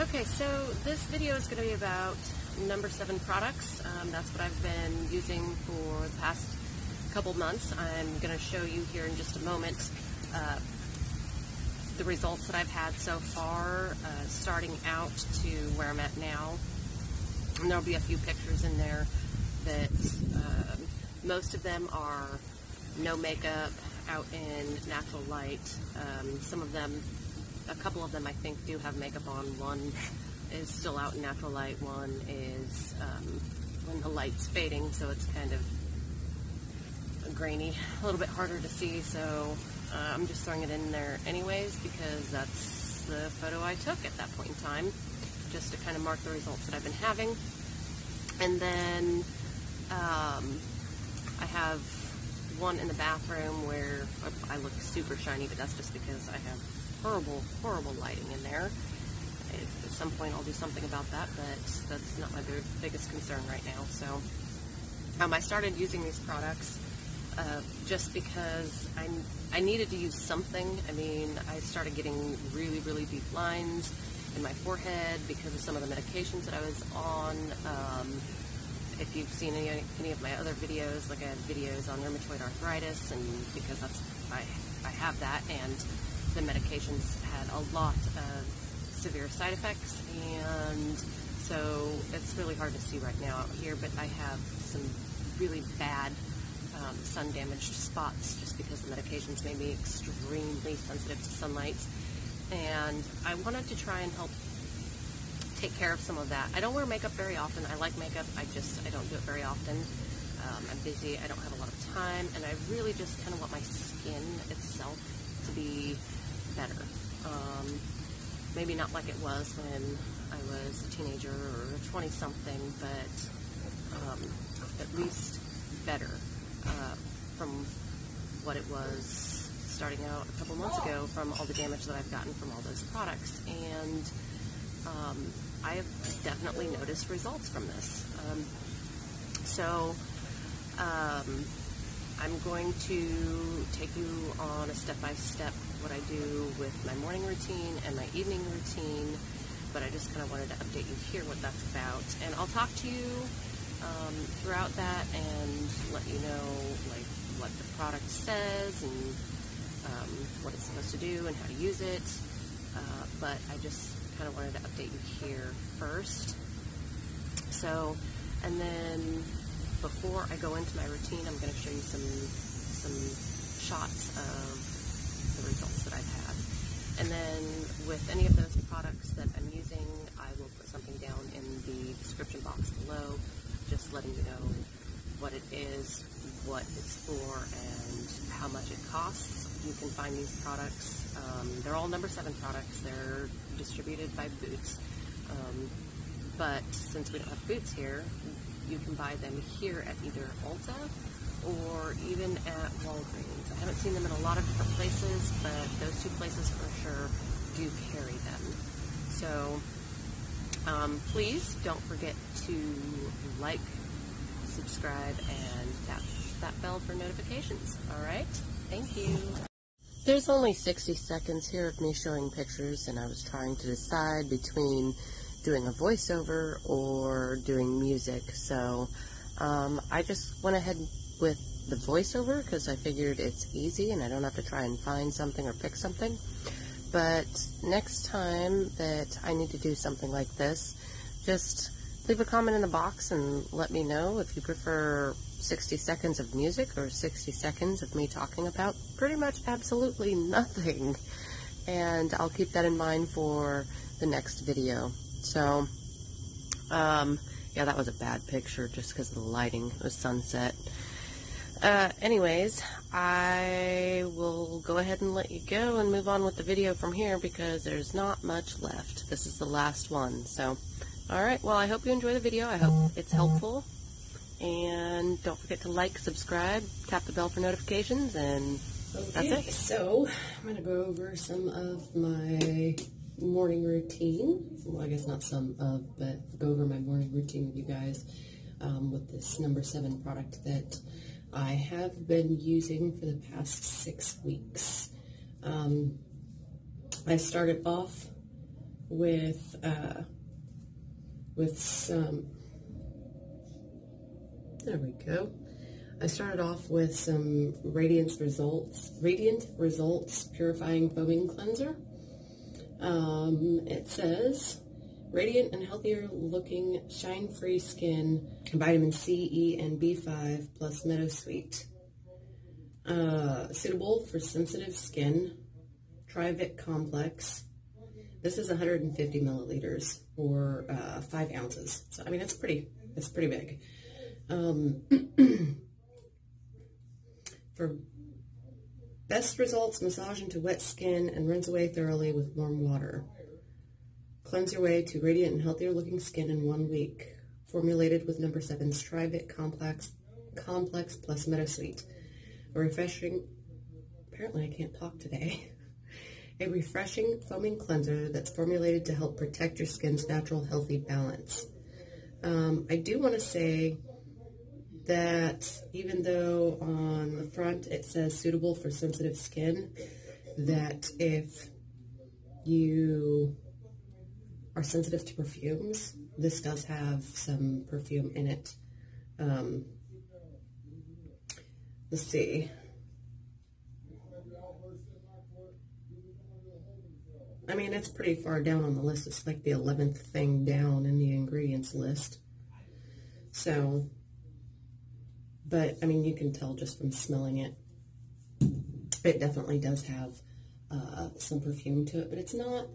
Okay, so this video is going to be about Number 7 products. That's what I've been using for the past couple months. I'm going to show you here in just a moment the results that I've had so far, starting out to where I'm at now. And there'll be a few pictures in there that most of them are no makeup, out in natural light. Some of them, a couple of them I think do have makeup on. One is still out in natural light, one is when the light's fading, so it's kind of grainy, a little bit harder to see, so I'm just throwing it in there anyways because that's the photo I took at that point in time, just to kind of mark the results that I've been having. And then I have one in the bathroom where I look super shiny, but that's just because I have horrible lighting in there. At some point I'll do something about that, but that's not my biggest concern right now. So I started using these products just because I needed to use something. I mean, I started getting really deep lines in my forehead because of some of the medications that I was on. If you've seen any of my other videos, like I have videos on rheumatoid arthritis, and because that's I have that, and the medications had a lot of severe side effects, and so it's really hard to see right now out here, but I have some really bad sun damaged spots just because the medications made me extremely sensitive to sunlight, and I wanted to try and help take care of some of that. I don't wear makeup very often. I like makeup, I don't do it very often. I'm busy, I don't have a lot of time, and I really just kind of want my skin itself to be better. Maybe not like it was when I was a teenager or 20-something, but at least better from what it was starting out a couple months ago from all the damage that I've gotten from all those products. And I have definitely noticed results from this. I'm going to take you on a step-by-step what I do with my morning routine and my evening routine, but I just kind of wanted to update you here what that's about. And I'll talk to you throughout that and let you know like what the product says and what it's supposed to do and how to use it, but I just kind of wanted to update you here first. So, and then before I go into my routine, I'm going to show you some shots of the results that I've had. And then with any of those products that I'm using, I will put something down in the description box below, just letting you know what it is, what it's for, and how much it costs. You can find these products. They're all Number 7 products. They're distributed by Boots. But since we don't have Boots here, you can buy them here at either Ulta or even at Walgreens. I haven't seen them in a lot of different places, but those two places for sure do carry them. So please don't forget to like, subscribe, and tap that bell for notifications. All right, thank you. There's only 60 seconds here of me showing pictures, and I was trying to decide between doing a voiceover or doing music, so I just went ahead with the voiceover because I figured it's easy and I don't have to try and find something or pick something. But next time that I need to do something like this, just leave a comment in the box and let me know if you prefer 60 seconds of music or 60 seconds of me talking about pretty much absolutely nothing. And I'll keep that in mind for the next video. So, yeah, that was a bad picture just because of the lighting. It was sunset. Anyways, I will go ahead and let you go and move on with the video from here because there's not much left. This is the last one. So, alright, well, I hope you enjoy the video. I hope it's helpful. And don't forget to like, subscribe, tap the bell for notifications, and okay, that's it. So, I'm going to go over some of my morning routine. Well, I guess not some of, but go over my morning routine with you guys with this Number 7 product that I have been using for the past 6 weeks. I started off with some, there we go. I started off with some Radiant Results Purifying Foaming Cleanser. It says, radiant and healthier looking, shine-free skin, vitamin C, E, and B5 plus MetaSweet. Suitable for sensitive skin, Tri-Vic Complex. This is 150 milliliters or 5 ounces. So, I mean, it's pretty big. For best results, massage into wet skin and rinse away thoroughly with warm water. Cleanse your way to radiant and healthier looking skin in 1 week. Formulated with Number 7's Tri-Vic Complex plus MetaSweet. A refreshing, apparently I can't talk today, a refreshing foaming cleanser that's formulated to help protect your skin's natural healthy balance. I do want to say that even though on the front it says suitable for sensitive skin, that if you are sensitive to perfumes, this does have some perfume in it. Let's see. I mean, it's pretty far down on the list. It's like the 11th thing down in the ingredients list. So, but I mean, you can tell just from smelling it. It definitely does have some perfume to it, but it's not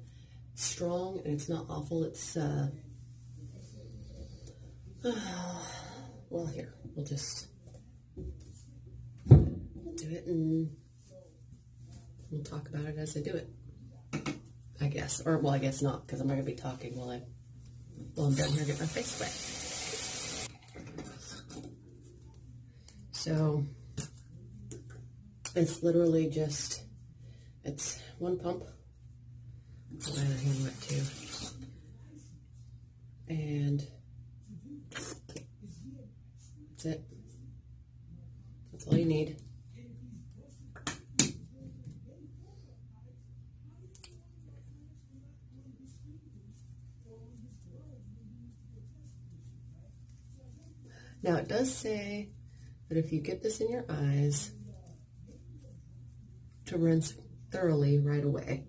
strong and it's not awful. It's well, here we'll just do it and we'll talk about it as I do it. I guess, or well, I guess not, because I'm not gonna be talking while I'm down here getting my face wet. So it's literally just, it's one pump. I'll let my hand wet too. And that's it. That's all you need. Now it does say that if you get this in your eyes, to rinse thoroughly right away.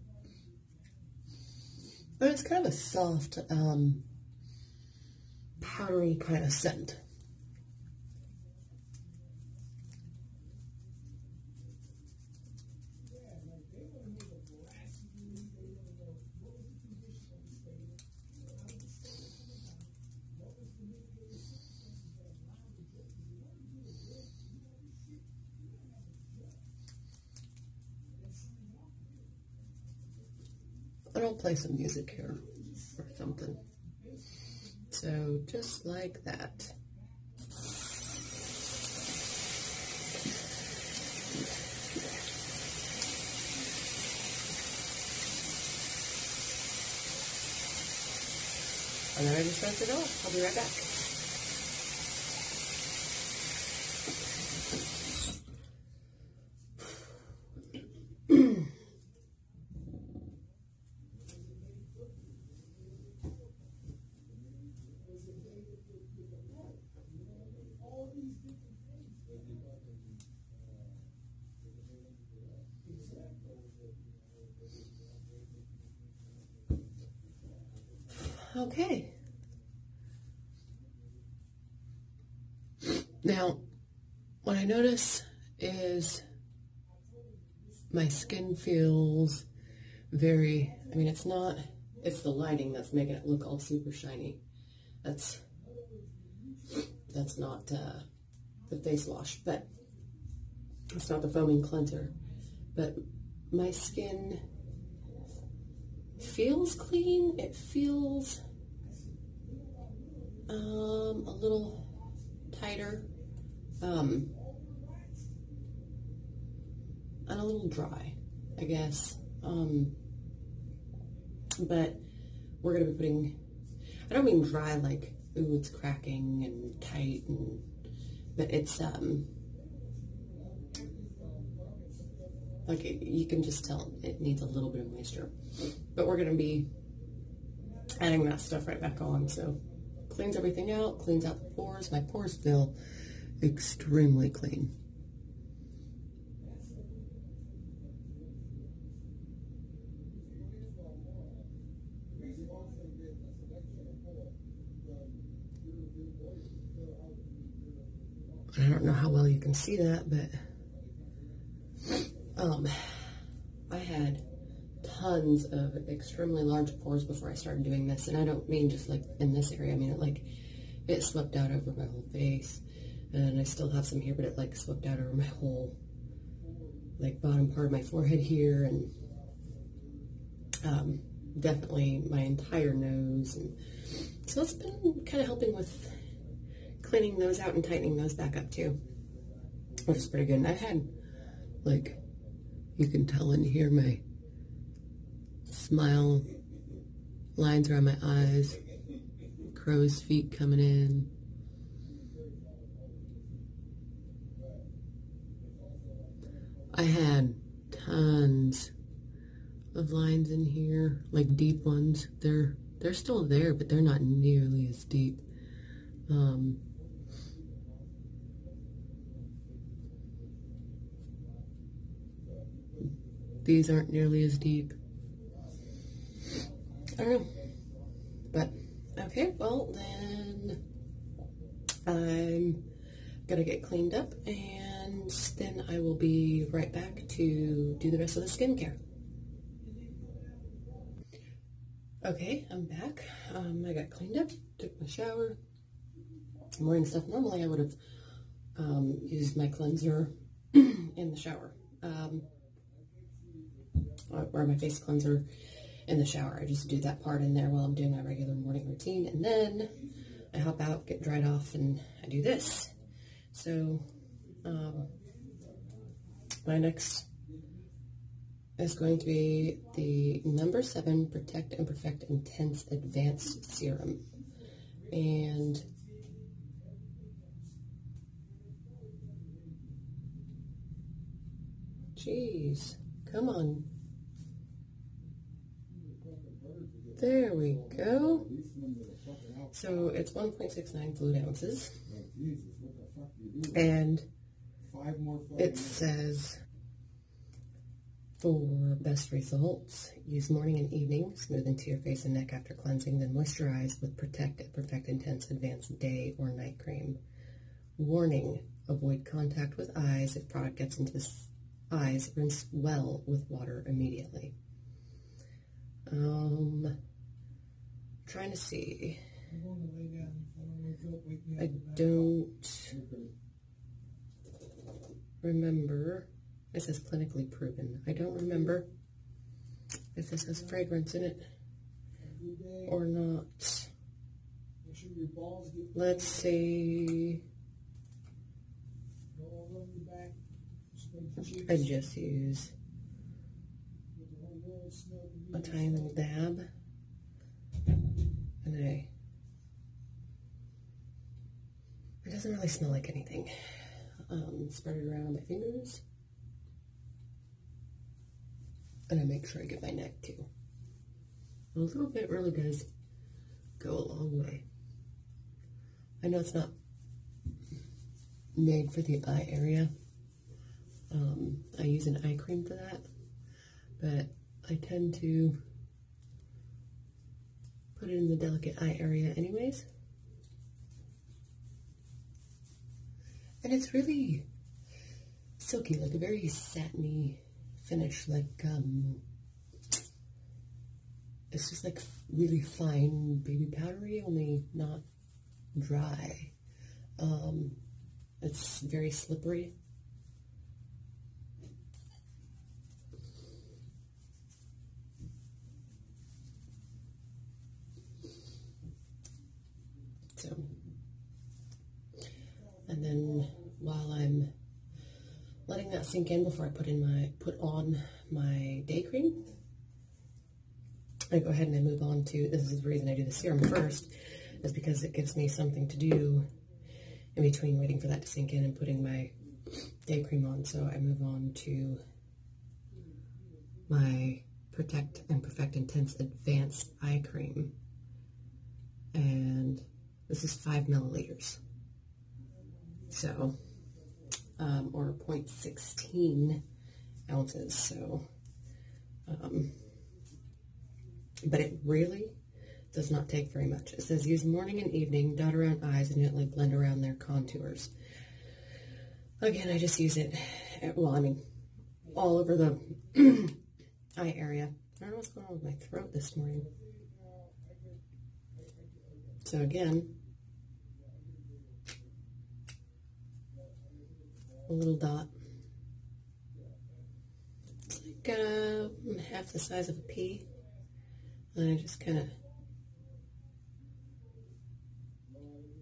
But it's kind of a soft, powdery kind of scent. I'll play some music here or something. So just like that. And then I just rinse it off. I'll be right back. Okay. Now, what I notice is my skin feels very, I mean, it's not, it's the lighting that's making it look all super shiny. That's not the face wash, but it's not the foaming cleanser. But my skin feels clean. It feels a little tighter and a little dry, I guess. But we're gonna be putting, I don't mean dry like, ooh, it's cracking and tight, and but it's like, you can just tell it needs a little bit of moisture. But we're going to be adding that stuff right back on. So cleans everything out, cleans out the pores. My pores feel extremely clean. I don't know how well you can see that, but I had tons of extremely large pores before I started doing this, and I don't mean just like in this area. I mean it like it swept out over my whole face, and I still have some here, but it like swept out over my whole like bottom part of my forehead here, and definitely my entire nose, and so it's been kind of helping with cleaning those out and tightening those back up too, which is pretty good. And I've had, like, you can tell in here my smile lines around my eyes, crow's feet coming in. I had tons of lines in here, like deep ones. They're still there, but they're not nearly as deep. These aren't nearly as deep. I don't know. But, okay, well then I'm gonna get cleaned up, and then I will be right back to do the rest of the skincare. Okay, I'm back. I got cleaned up, took my shower, I'm wearing stuff. Normally I would have used my cleanser in the shower. Or my face cleanser in the shower. I just do that part in there while I'm doing my regular morning routine, and then I hop out, get dried off, and I do this. So my next is going to be the Number 7 Protect and Perfect Intense Advanced Serum, and jeez, come on. There we go. So it's 1.69 fluid ounces, and it says for best results, use morning and evening, smooth into your face and neck after cleansing, then moisturize with Protect and Perfect Intense Advanced Day or Night Cream. Warning, avoid contact with eyes. If product gets into the eyes, rinse well with water immediately. Trying to see. I don't remember. It says clinically proven. I don't remember if this has fragrance in it or not. Let's see. I just use a tiny little dab, and it doesn't really smell like anything. Spread it around on my fingers, and I make sure I get my neck too. A little bit really does go a long way. I know it's not made for the eye area. I use an eye cream for that, but I tend to put it in the delicate eye area anyways. And it's really silky, like a very satiny finish, like, it's just like really fine baby powdery, only not dry. It's very slippery. And then while I'm letting that sink in before I put on my day cream, I go ahead and I move on to, this is the reason I do the serum first, is because it gives me something to do in between waiting for that to sink in and putting my day cream on. So I move on to my Protect and Perfect Intense Advanced Eye Cream. and this is 5 milliliters. So, or 0.16 ounces. So, but it really does not take very much. It says use morning and evening, dot around eyes, and gently blend around their contours. Again, I just use it, all over the eye area. I don't know what's going on with my throat this morning. So again, a little dot. It's like half the size of a pea. And I just kind of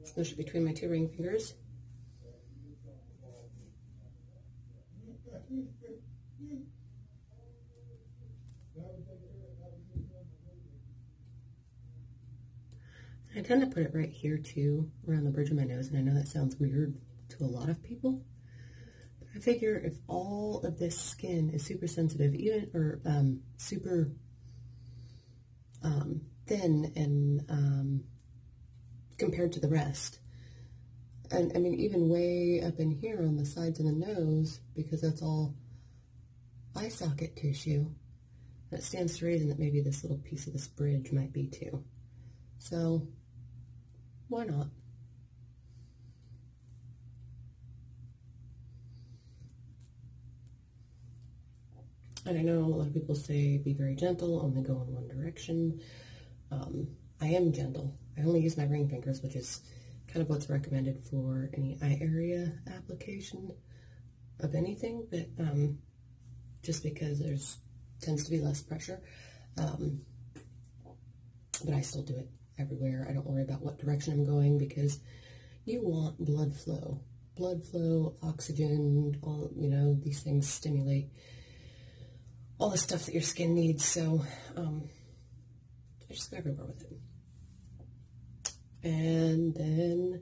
smush it between my two ring fingers. I tend to put it right here too, around the bridge of my nose, and I know that sounds weird to a lot of people, but I figure if all of this skin is super sensitive, even, or super thin and compared to the rest, and I mean even way up in here on the sides of the nose, because that's all eye socket tissue, that stands to reason that maybe this little piece of this bridge might be too. So, why not? And I know a lot of people say be very gentle, only go in one direction. I am gentle. I only use my ring fingers, which is kind of what's recommended for any eye area application of anything, but just because there's tends to be less pressure. But I still do it everywhere. I don't worry about what direction I'm going, because you want blood flow. Blood flow, oxygen, all, you know, these things stimulate all the stuff that your skin needs. So I just go everywhere with it. And then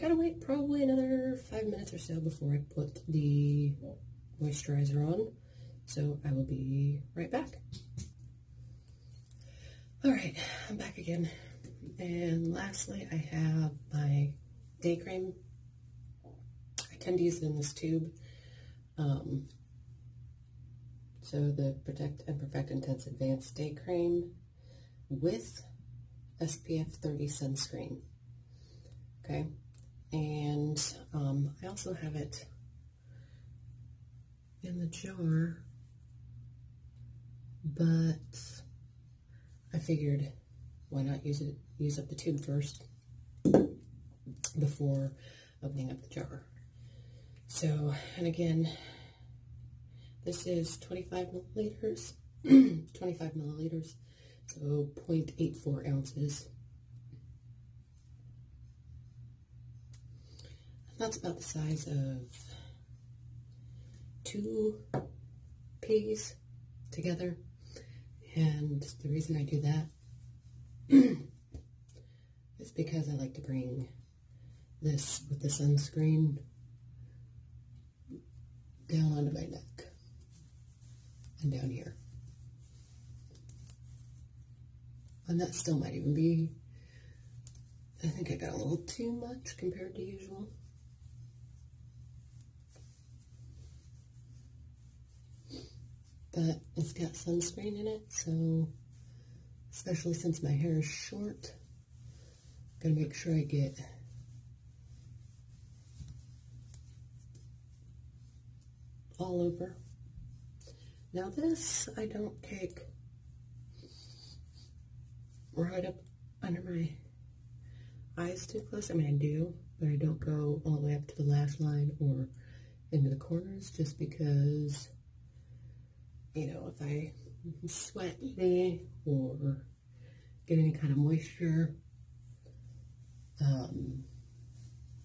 gotta wait probably another 5 minutes or so before I put the moisturizer on. So I will be right back. All right, I'm back again. And lastly, I have my day cream. I tend to use it in this tube. So the Protect and Perfect Intense Advanced Day Cream with SPF 30 sunscreen. Okay, and I also have it in the jar, but I figured why not use up the tube first before opening up the jar. So, and again, this is 25 milliliters, 25 milliliters, so 0.84 ounces. And that's about the size of 2 peas together. And the reason I do that is because I like to bring this with the sunscreen down onto my neck and down here. And that still might even be, I think I got a little too much compared to usual. But it's got sunscreen in it, so especially since my hair is short, I'm gonna make sure I get all over. Now this I don't take right up under my eyes too close. I mean I do, but I don't go all the way up to the lash line or into the corners, just because, you know, if I sweat any or get any kind of moisture,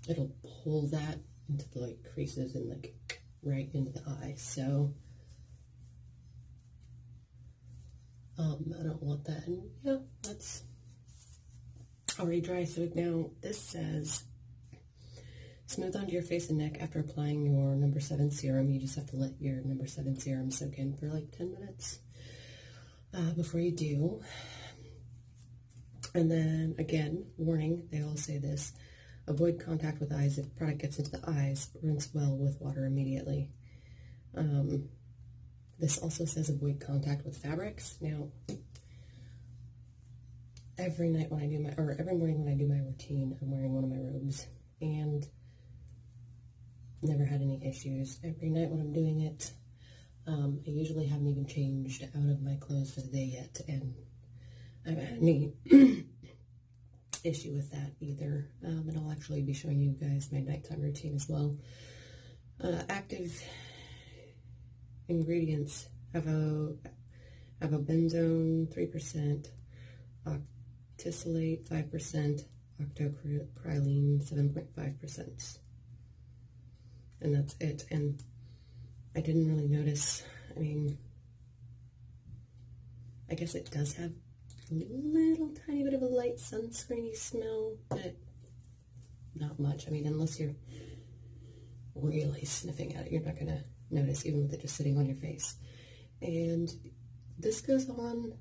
it'll pull that into the like creases and like right into the eye. So I don't want that. And yeah, that's already dry. So now this says smooth onto your face and neck after applying your number 7 serum. You just have to let your number 7 serum soak in for like 10 minutes before you do. And then again, warning, they all say this, avoid contact with eyes. If product gets into the eyes, rinse well with water immediately. This also says avoid contact with fabrics. Now, every night when I do my, or every morning when I do my routine, I'm wearing one of my robes and never had any issues. Every night when I'm doing it, I usually haven't even changed out of my clothes for the day yet, and I haven't had any issue with that either. And I'll actually be showing you guys my nighttime routine as well. Active ingredients have avobenzone 3%, octisolate 5%, octocrylene 7.5%, and that's it. And I didn't really notice. I mean, I guess it does have a little tiny bit of a light sunscreeny smell, but not much. I mean, unless you're really sniffing at it, you're not gonna notice, even with it just sitting on your face. And this goes on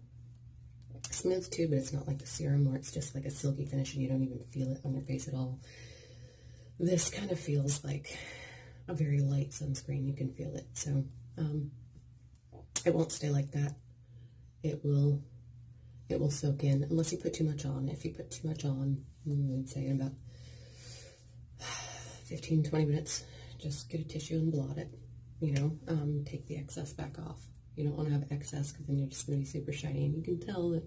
smooth too, but it's not like the serum where it's just like a silky finish and you don't even feel it on your face at all. This kind of feels like a very light sunscreen. You can feel it. So it won't stay like that. It will soak in, unless you put too much on. If you put too much on, I'd say in about 15-20 minutes, just get a tissue and blot it, you know. Take the excess back off. You don't want to have excess, because then you're just going to be super shiny, and you can tell that,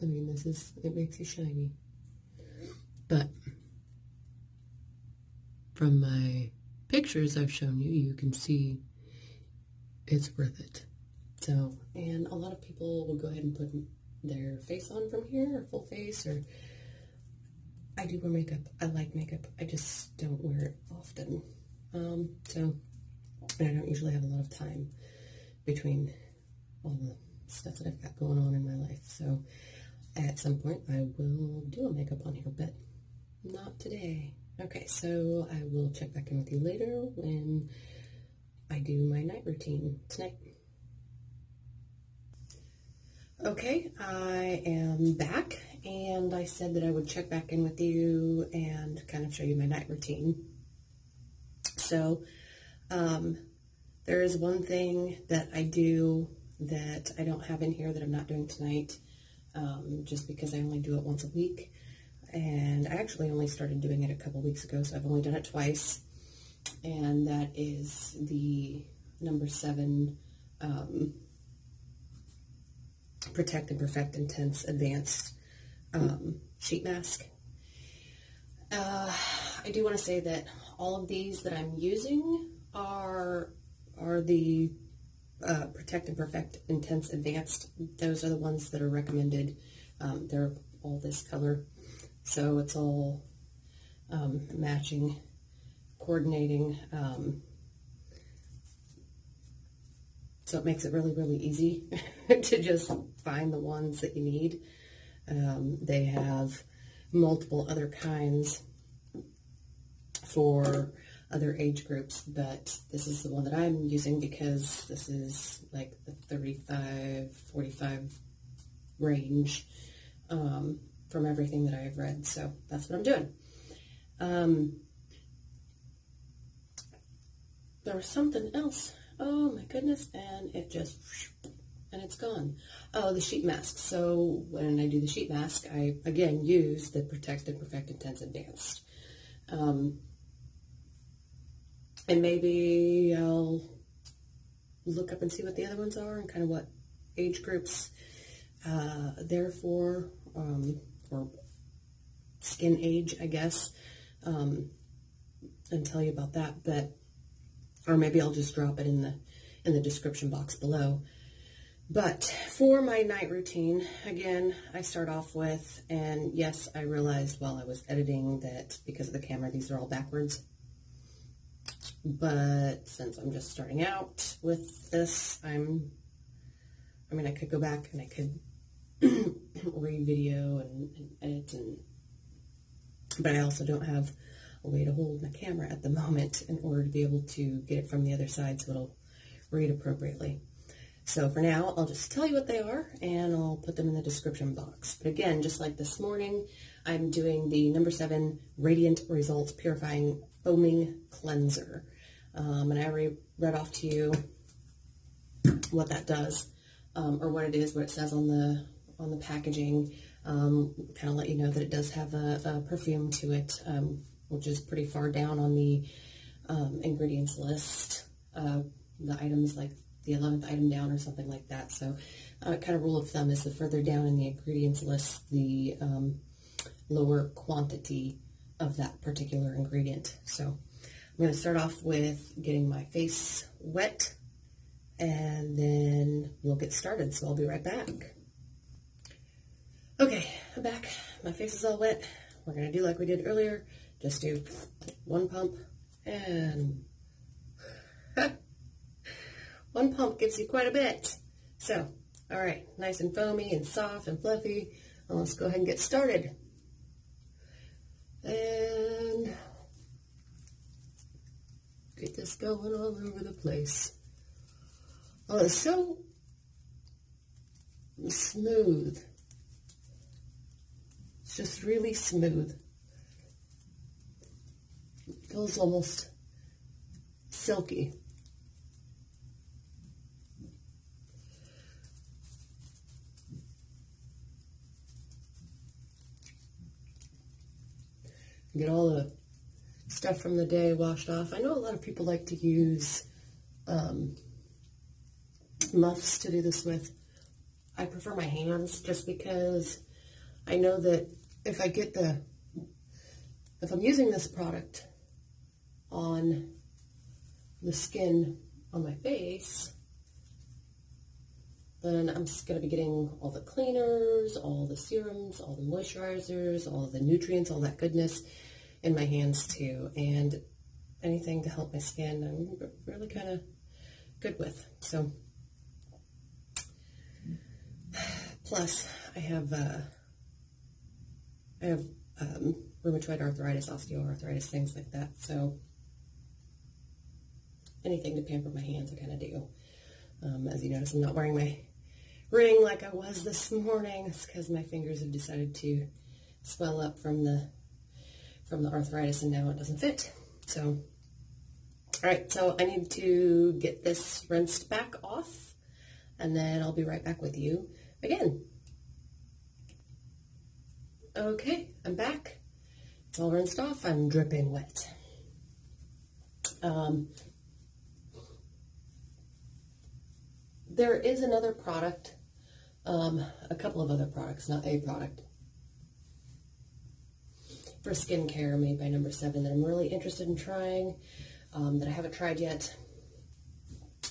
I mean, this is, it makes you shiny. But from my pictures I've shown you, you can see it's worth it. So, and a lot of people will go ahead and put their face on from here, or full face, or I do wear makeup. I like makeup. I just don't wear it often. And I don't usually have a lot of time between all the stuff that I've got going on in my life. So at some point I will do a makeup on here, but not today. Okay, so I will check back in with you later when I do my night routine tonight. Okay, I am back, and I said that I would check back in with you and kind of show you my night routine. So, there is one thing that I do that I don't have in here that I'm not doing tonight, just because I only do it once a week, and I actually only started doing it a couple weeks ago, so I've only done it twice, and that is the number 7, Protect and Perfect Intense Advanced Sheet Mask. I do want to say that all of these that I'm using are the Protect and Perfect Intense Advanced. Those are the ones that are recommended. They're all this color, so it's all matching, coordinating, so it makes it really, really easy to just find the ones that you need. They have multiple other kinds for other age groups, but this is the one that I'm using because this is like the 35, 45 range from everything that I've read. So that's what I'm doing. There was something else. Oh my goodness, and it just, and it's gone. Oh, the sheet mask. So when I do the sheet mask, I again use the Protect and Perfect Intense Advanced. And maybe I'll look up and see what the other ones are and kind of what age groups they're for, or skin age, I guess, and tell you about that. But or maybe I'll just drop it in the description box below. But for my night routine, again, I start off with, and yes, I realized while I was editing that because of the camera, these are all backwards. But since I'm just starting out with this, I mean, I could go back and I could re-video and edit, but I also don't have a way to hold my camera at the moment in order to be able to get it from the other side so it'll read appropriately. So for now, I'll just tell you what they are and I'll put them in the description box. But again, just like this morning, I'm doing the number 7 Radiant Results Purifying Foaming Cleanser. And I already read off to you what that does, or what it is, what it says on the packaging. Kind of let you know that it does have a perfume to it, which is pretty far down on the ingredients list. The items like the 11th item down or something like that. So kind of rule of thumb is the further down in the ingredients list, the lower quantity of that particular ingredient. So I'm going to start off with getting my face wet and then we'll get started. So I'll be right back. Okay, I'm back. My face is all wet. We're going to do like we did earlier. Just do one pump and... One pump gives you quite a bit. So, all right, nice and foamy and soft and fluffy. Well, let's go ahead and get started. And get this going all over the place. Oh, it's so smooth. It's just really smooth. It feels almost silky. Get all the stuff from the day washed off. I know a lot of people like to use muffs to do this with. I prefer my hands just because I know that if I get the, if I'm using this product on the skin on my face, then I'm just going to be getting all the cleaners, all the serums, all the moisturizers, all the nutrients, all that goodness in my hands too. And anything to help my skin, I'm really kind of good with. So, plus I have rheumatoid arthritis, osteoarthritis, things like that. So anything to pamper my hands, I kind of do. As you notice, I'm not wearing my ring like I was this morning. It's because my fingers have decided to swell up from the arthritis and now it doesn't fit. So, alright, so I need to get this rinsed back off and then I'll be right back with you again. Okay, I'm back. It's all rinsed off. I'm dripping wet. There is another product, a couple of other products, not a product, for skincare made by Number 7 that I'm really interested in trying, that I haven't tried yet.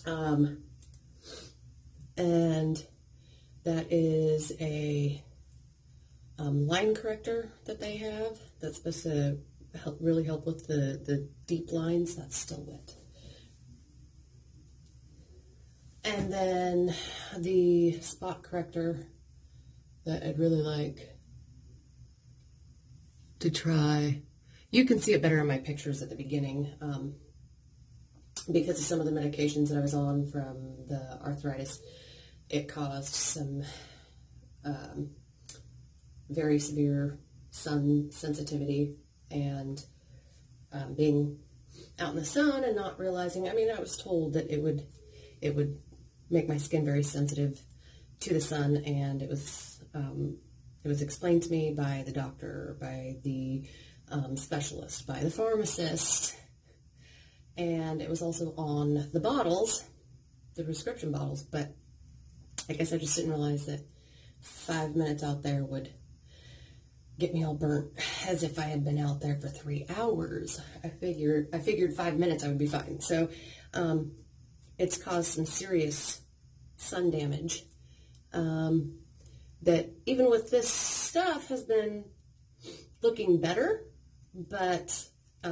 And that is a line corrector that they have that's supposed to help, really help with the deep lines. That's still wet. And then the spot corrector that I'd really like to try. You can see it better in my pictures at the beginning because of some of the medications that I was on from the arthritis. It caused some very severe sun sensitivity and being out in the sun and not realizing. I mean, I was told that it would make my skin very sensitive to the sun, and it was explained to me by the doctor, by the specialist, by the pharmacist, and it was also on the bottles, the prescription bottles, but I guess I just didn't realize that 5 minutes out there would get me all burnt as if I had been out there for 3 hours. I figured 5 minutes I would be fine. So, it's caused some serious sun damage that even with this stuff has been looking better, but it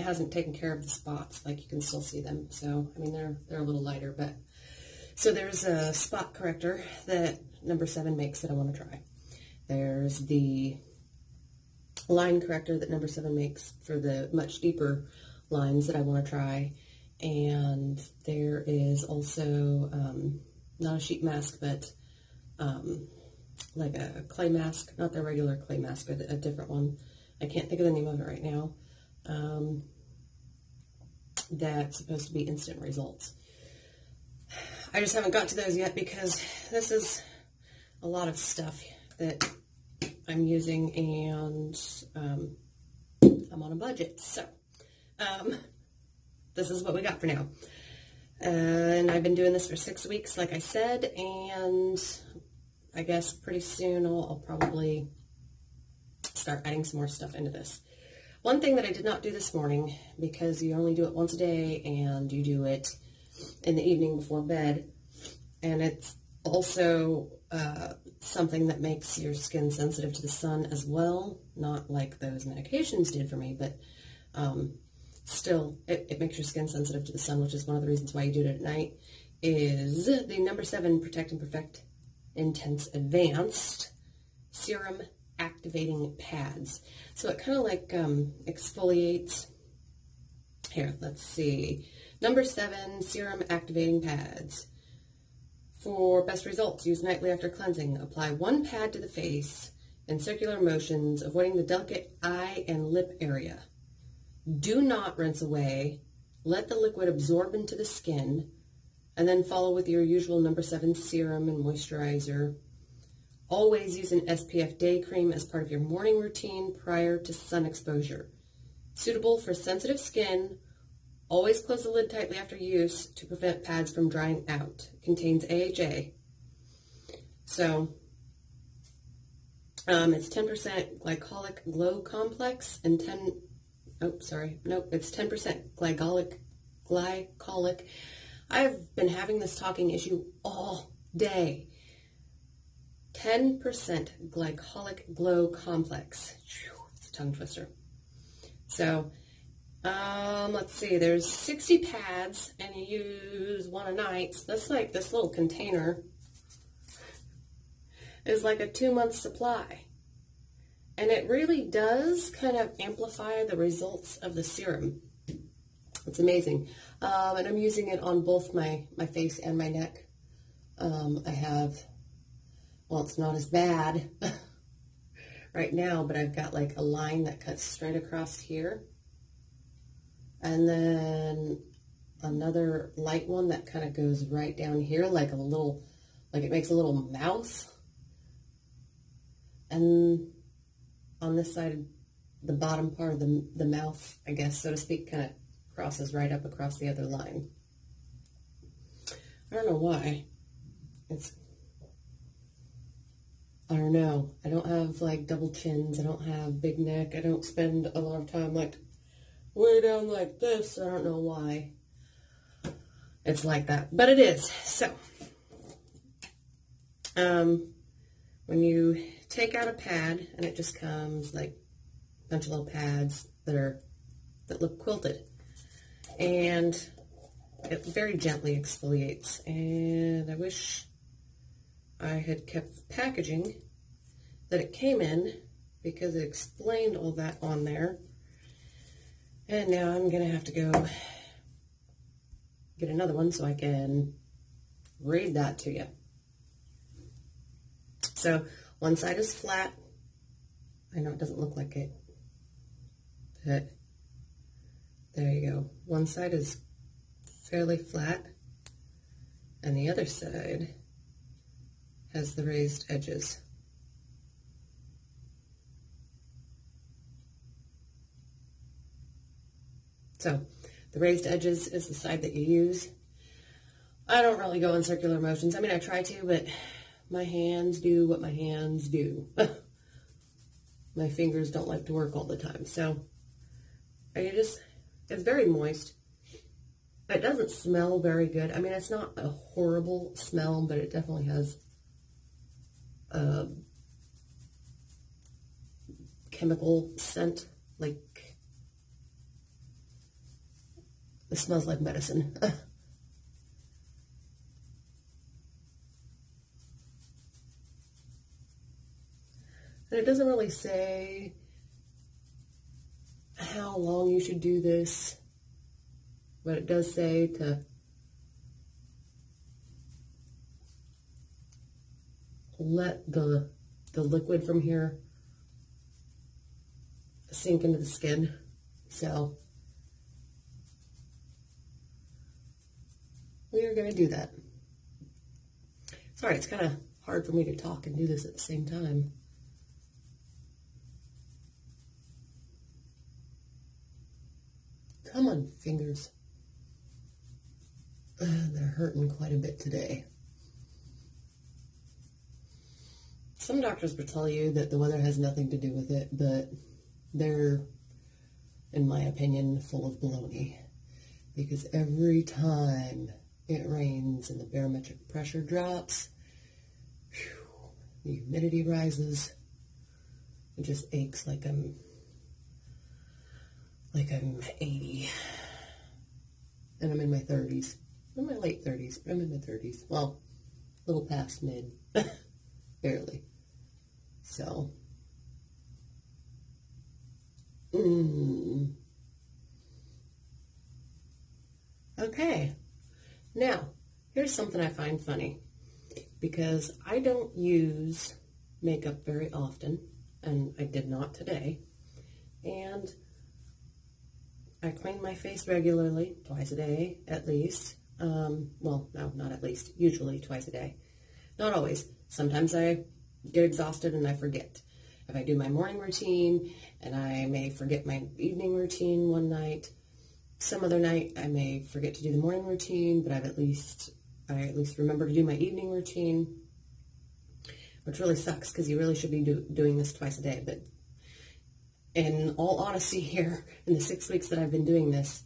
hasn't taken care of the spots. Like, you can still see them. So, I mean, they're a little lighter, but so there's a spot corrector that Number 7 makes that I want to try. There's the line corrector that Number 7 makes for the much deeper lines that I want to try. And there is also not a sheet mask, but like a clay mask, not the regular clay mask, but a different one. I can't think of the name of it right now. That's supposed to be instant results. I just haven't got to those yet because this is a lot of stuff that I'm using, and I'm on a budget, so this is what we got for now. And I've been doing this for 6 weeks, like I said, and I guess pretty soon I'll probably start adding some more stuff into this. One thing that I did not do this morning, because you only do it once a day and you do it in the evening before bed, and it's also something that makes your skin sensitive to the sun as well, not like those medications did for me, but still it makes your skin sensitive to the sun, which is one of the reasons why you do it at night, is the Number 7 Protect and Perfect Intense Advanced Serum Activating Pads. So it kind of like exfoliates. Here, let's see. Number 7 Serum Activating Pads. For best results, use nightly after cleansing. Apply one pad to the face in circular motions, avoiding the delicate eye and lip area. Do not rinse away. Let the liquid absorb into the skin, and then follow with your usual Number 7 serum and moisturizer. Always use an SPF day cream as part of your morning routine prior to sun exposure. Suitable for sensitive skin. Always close the lid tightly after use to prevent pads from drying out. Contains AHA. So, it's 10% glycolic glow complex and 10% glycolic. I've been having this talking issue all day. 10% glycolic glow complex. It's a tongue twister. So, let's see, there's 60 pads and you use one a night. So that's like, this little container is like a 2-month supply. And it really does kind of amplify the results of the serum. It's amazing. And I'm using it on both my face and my neck. I have, well, it's not as bad right now, but I've got like a line that cuts straight across here. And then another light one that kind of goes right down here, like a little, like it makes a little mouth. And on this side, the bottom part of the mouth, I guess, so to speak, kind of crosses right up across the other line. I don't know why. I don't know. I don't have like double chins. I don't have big neck. I don't spend a lot of time like way down like this. I don't know why it's like that, but it is. So, when you take out a pad, and it just comes like a bunch of little pads that look quilted, and it very gently exfoliates. And I wish I had kept the packaging that it came in, because it explained all that on there. And now I'm gonna have to go get another one so I can read that to you. So one side is flat. I know it doesn't look like it, but there you go. One side is fairly flat, and the other side has the raised edges. So the raised edges is the side that you use. I don't really go in circular motions. I mean, I try to, but my hands do what my hands do. My fingers don't like to work all the time. So it's very moist. It doesn't smell very good. I mean, it's not a horrible smell, but it definitely has chemical scent, like it smells like medicine. And it doesn't really say how long you should do this but it does say to let the liquid from here sink into the skin. So we are going to do that. Sorry, it's kind of hard for me to talk and do this at the same time. Come on, fingers. They're hurting quite a bit today. Some doctors would tell you that the weather has nothing to do with it, but they're, in my opinion, full of baloney. Because every time it rains and the barometric pressure drops, the humidity rises. It just aches like I'm 80. And I'm in my 30s. I'm in my late 30s, but I'm in my 30s. Well, a little past mid. Barely. So. Okay. Now, here's something I find funny. Because I don't use makeup very often. And I did not today. And I clean my face regularly, twice a day at least. Well, no, not at least. Usually twice a day. Not always. Sometimes I get exhausted and I forget. If I do my morning routine, and I may forget my evening routine one night. Some other night I may forget to do the morning routine, but I at least remember to do my evening routine. Which really sucks, because you really should be doing this twice a day, but in all honesty here, in the 6 weeks that I've been doing this,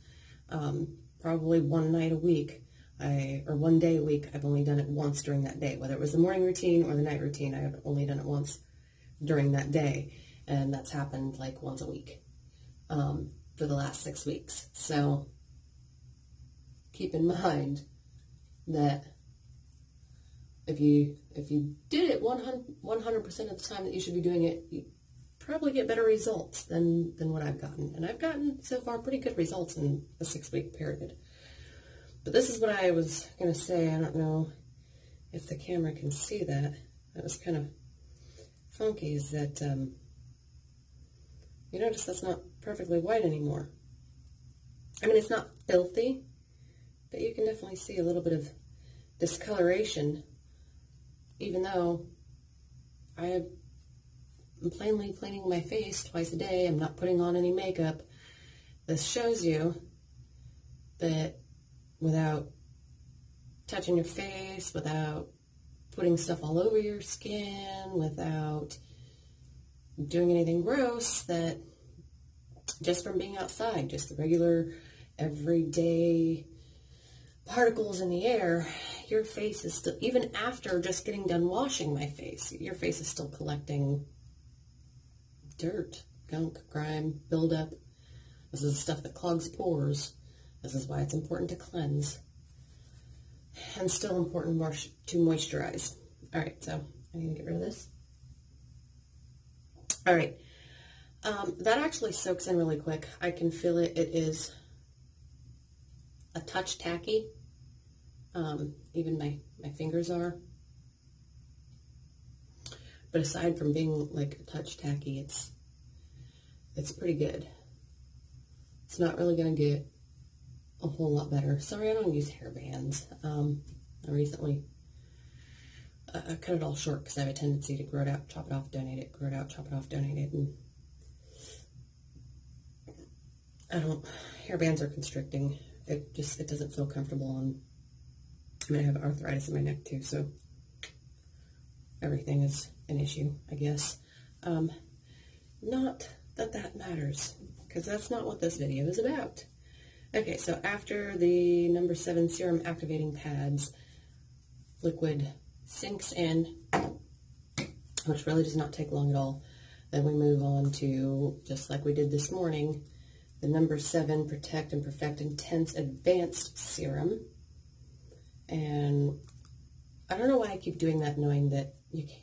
probably one night a week, or one day a week, I've only done it once during that day. Whether it was the morning routine or the night routine, I've only done it once during that day. And that's happened like once a week for the last 6 weeks. So keep in mind that if you did it 100% of the time that you should be doing it, you probably get better results than what I've gotten. And I've gotten so far pretty good results in a 6 week period. But this is what I was going to say. I don't know if the camera can see that. That was kind of funky, is that you notice that's not perfectly white anymore. I mean, it's not filthy, but you can definitely see a little bit of discoloration, even though I'm plainly cleaning my face twice a day. I'm not putting on any makeup. This shows you that without touching your face, without putting stuff all over your skin, without doing anything gross, that just from being outside, just the regular everyday particles in the air, your face is still, even after just getting done washing my face, your face is still collecting dirt, gunk, grime, buildup. This is stuff that clogs pores. This is why it's important to cleanse, and still important to moisturize. All right, so I need to get rid of this. All right, that actually soaks in really quick. I can feel it. It is a touch tacky. Even my fingers are. But aside from being like a touch tacky, it's pretty good. It's not really going to get a whole lot better. Sorry, I don't use hairbands. I recently cut it all short because I have a tendency to grow it out, chop it off, donate it, grow it out, chop it off, donate it, and hairbands are constricting. It doesn't feel comfortable on. I mean, I have arthritis in my neck too, so everything is an issue, I guess. Not that that matters, because that's not what this video is about. Okay, so after the number 7 serum activating pads, liquid sinks in, which really does not take long at all. Then we move on to, just like we did this morning, the number 7 Protect and Perfect Intense Advanced Serum. And I don't know why I keep doing that, knowing that you can't,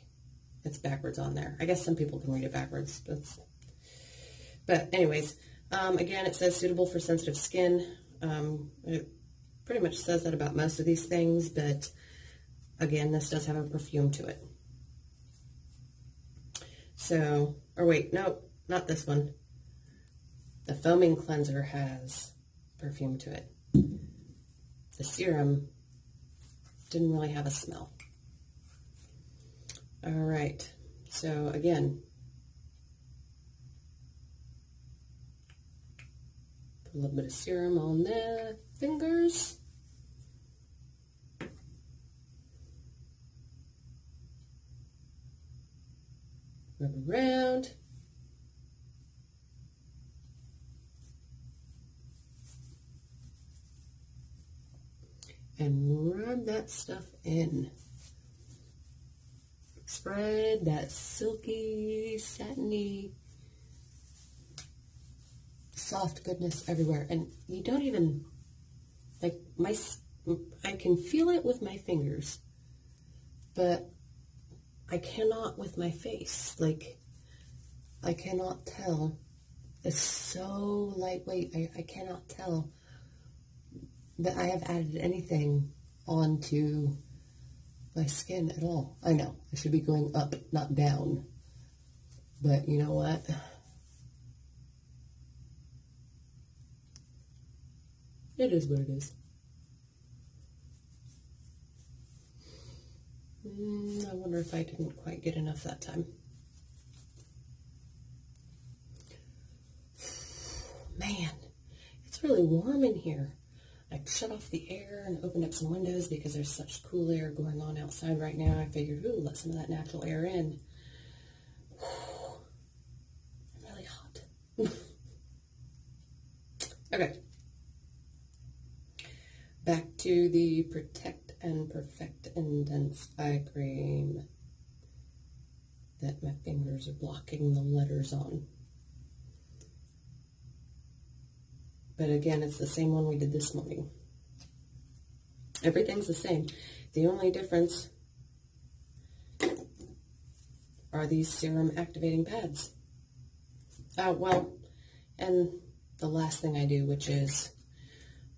it's backwards on there. I guess some people can read it backwards, but anyways. Again, it says suitable for sensitive skin. It pretty much says that about most of these things, but again, this does have a perfume to it. So, or wait, no, not this one. The foaming cleanser has perfume to it. The serum didn't really have a smell. All right, so again, put a little bit of serum on the fingers. Rub around. And rub that stuff in. Spread that silky, satiny, soft goodness everywhere. And you don't even, like, I can feel it with my fingers, but I cannot with my face. Like, I cannot tell. It's so lightweight. I cannot tell that I have added anything onto my skin at all. I know, I should be going up, not down. But you know what? It is what it is. I wonder if I didn't quite get enough that time. Man, it's really warm in here. I shut off the air and opened up some windows because there's such cool air going on outside right now. I figured, ooh, let some of that natural air in. I'm really hot. Okay. Back to the Protect and Perfect Intense Eye Cream that my fingers are blocking the letters on. But again, it's the same one we did this morning. Everything's the same. The only difference are these serum activating pads. Oh, well, and the last thing I do, which is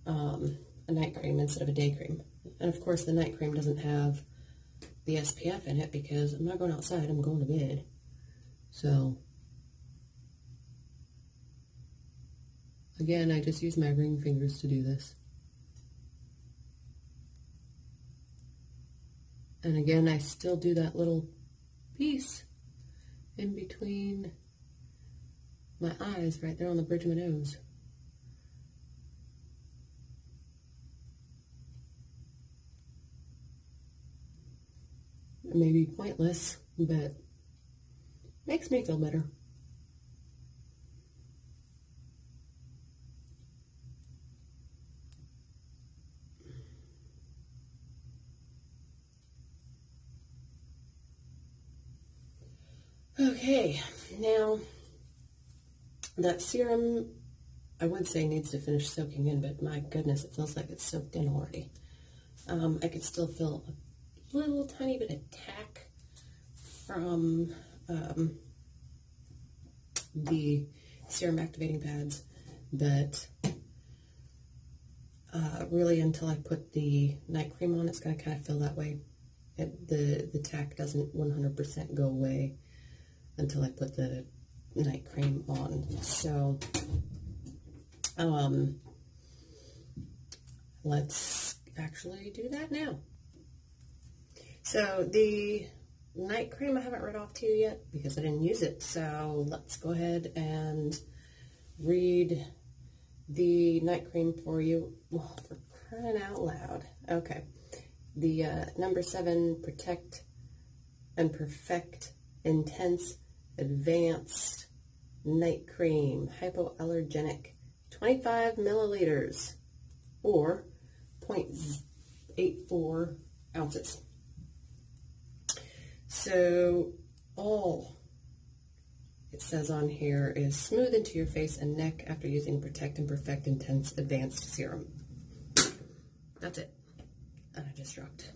a night cream instead of a day cream. And of course, the night cream doesn't have the SPF in it because I'm not going outside, I'm going to bed. So again, I just use my ring fingers to do this. And again, I still do that little piece in between my eyes, right there on the bridge of my nose. It may be pointless, but makes me feel better. Okay, now that serum, I would say, needs to finish soaking in, but my goodness, it feels like it's soaked in already. I could still feel a little tiny bit of tack from the serum activating pads, but really until I put the night cream on, it's going to kind of feel that way. The tack doesn't 100% go away until I put the night cream on. So, let's actually do that now. So the night cream I haven't read off to you yet because I didn't use it. So let's go ahead and read the night cream for you. Well, for crying out loud. Okay. The number 7 Protect and Perfect Intense Advanced Night Cream, hypoallergenic, 25 milliliters or 0.84 ounces. So all it says on here is smooth into your face and neck after using Protect and Perfect Intense Advanced Serum. That's it. And I just dropped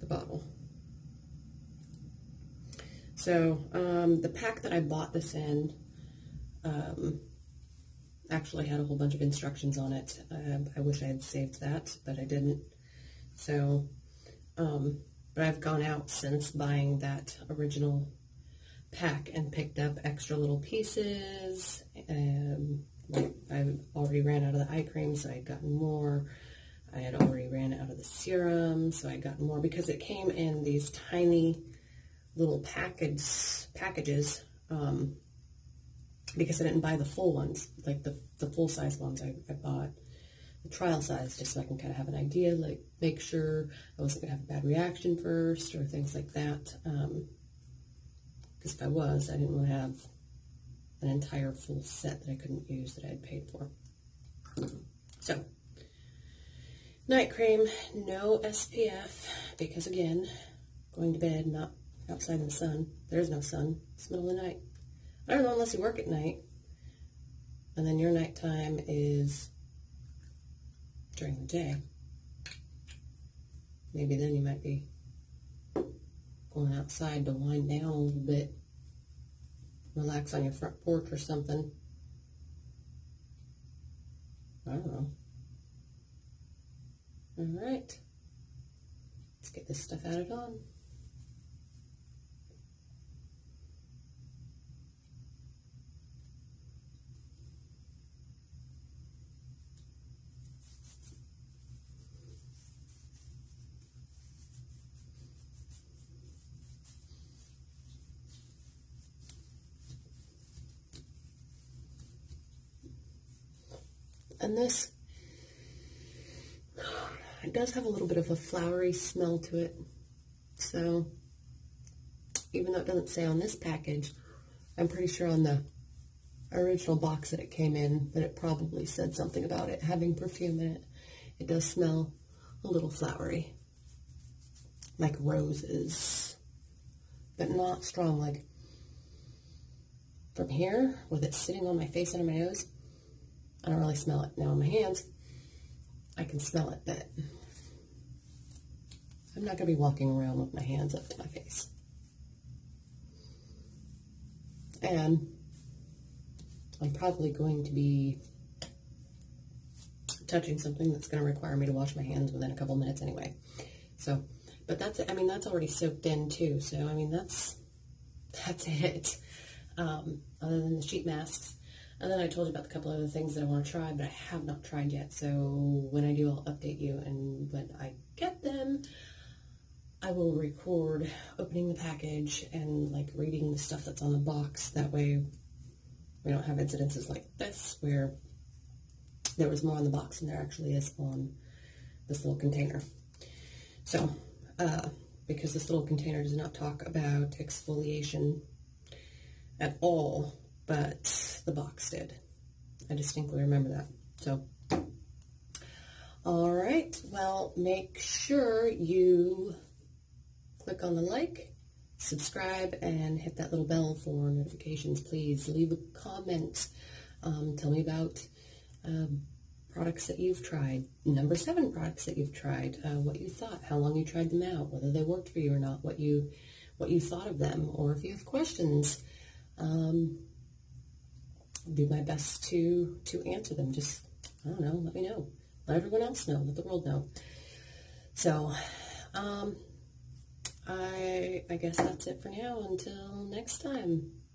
the bottle. So the pack that I bought this in actually had a whole bunch of instructions on it. I wish I had saved that, but I didn't. So, but I've gone out since buying that original pack and picked up extra little pieces. I already ran out of the eye cream, so I'd gotten more. I had already ran out of the serum, so I'd gotten more, because it came in these tiny little packages, because I didn't buy the full ones, like the full size ones. I bought the trial size just so I can kind of have an idea, like make sure I wasn't going to have a bad reaction first or things like that. Because if I was, I didn't want to have an entire full set that I couldn't use that I had paid for. So, night cream, no SPF, because again, going to bed, not outside in the sun. There's no sun. It's the middle of the night. I don't know, unless you work at night, and then your nighttime is during the day. Maybe then you might be going outside to wind down a little bit, relax on your front porch or something. I don't know. All right, let's get this stuff added on. And this, it does have a little bit of a flowery smell to it. So, even though it doesn't say on this package, I'm pretty sure on the original box that it came in that it probably said something about it having perfume in it. It does smell a little flowery, like roses, but not strong. Like from here, with it sitting on my face under my nose, I don't really smell it. Now on my hands, I can smell it, but I'm not going to be walking around with my hands up to my face. And I'm probably going to be touching something that's going to require me to wash my hands within a couple minutes anyway. So, but that's it. I mean, that's already soaked in too. So, I mean, that's it. Other than the sheet masks. And then I told you about a couple other things that I want to try, but I have not tried yet. So when I do, I'll update you. And when I get them, I will record opening the package and like reading the stuff that's on the box. That way we don't have incidences like this where there was more on the box than there actually is on this little container. So, because this little container does not talk about exfoliation at all, but the box did. I distinctly remember that. So, all right. Well, make sure you click on the like, subscribe, and hit that little bell for notifications, please. Leave a comment. Tell me about products that you've tried, number 7 products that you've tried, what you thought, how long you tried them out, whether they worked for you or not, what you thought of them, or if you have questions. Do my best to answer them. Just, I don't know, let me know. Let everyone else know. Let the world know. So, I guess that's it for now. Until next time.